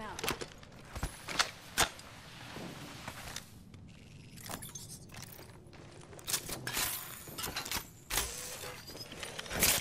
him out.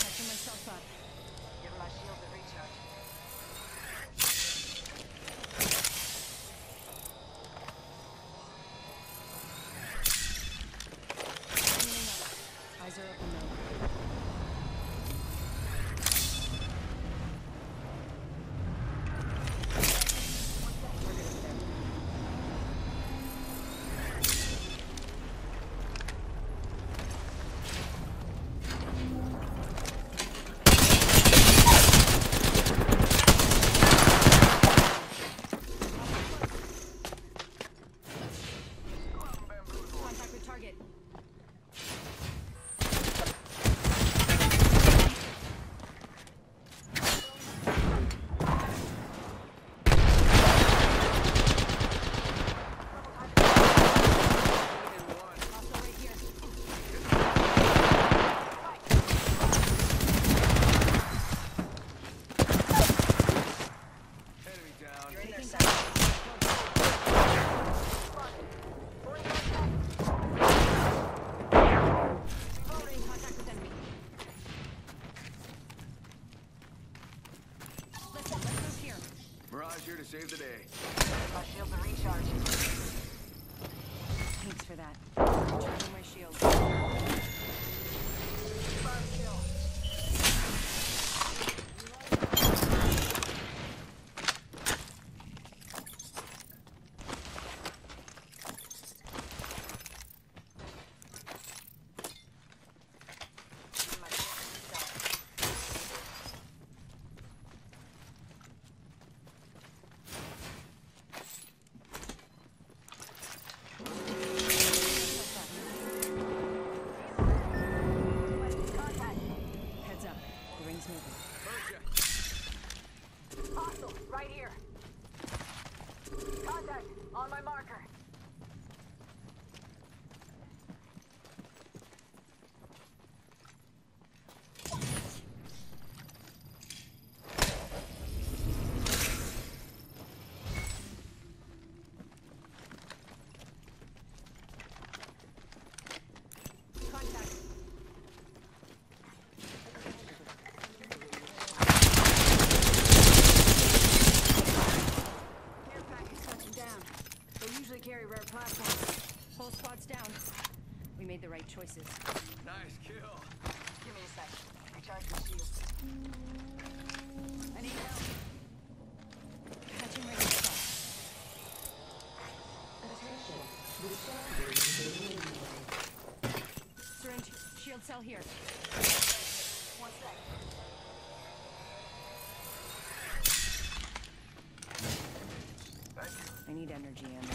Catching myself up. Give my shield a recharge. Eyes are up and low. Here to save the day. My shields are recharged. Thanks for that. Recharging my shield. Five hostile, right here. Contact on my marker. Carry rare platforms. Whole squad's down. We made the right choices. Nice kill. Give me a sec. Recharge my shield. I need help. Catching my shot. Syringe. Shield cell here. 1 sec. I need energy ammo.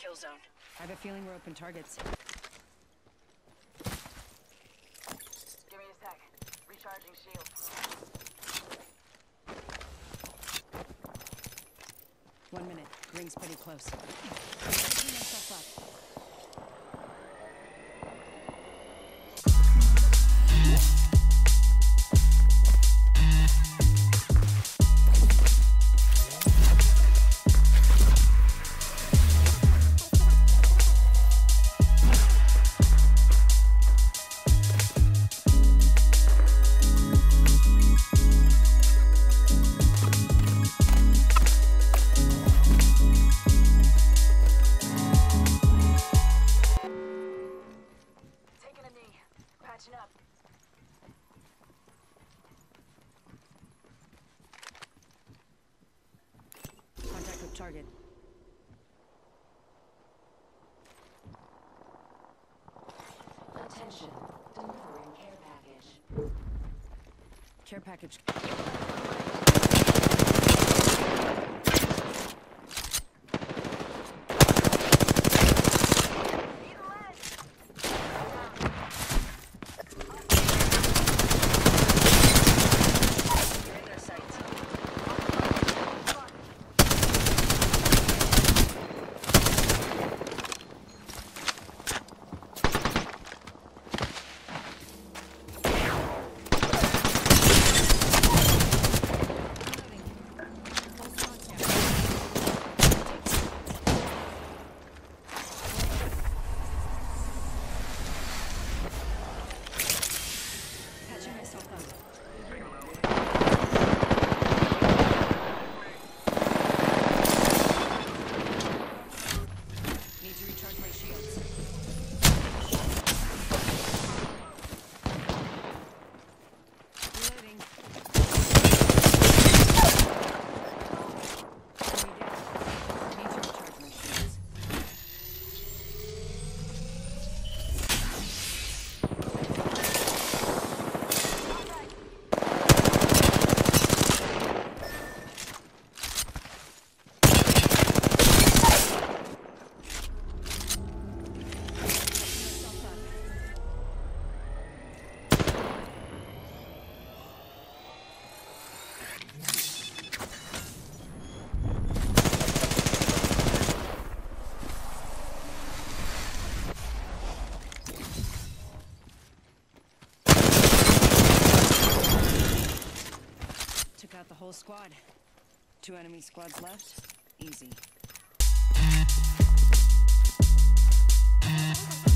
kill zone. I have a feeling we're open targets. Give me a sec. Recharging shield. 1 minute. Ring's pretty close. I'm picking myself up. Target. Attention, delivering care package. Care package. Got the whole squad. 2 enemy squads left. Easy.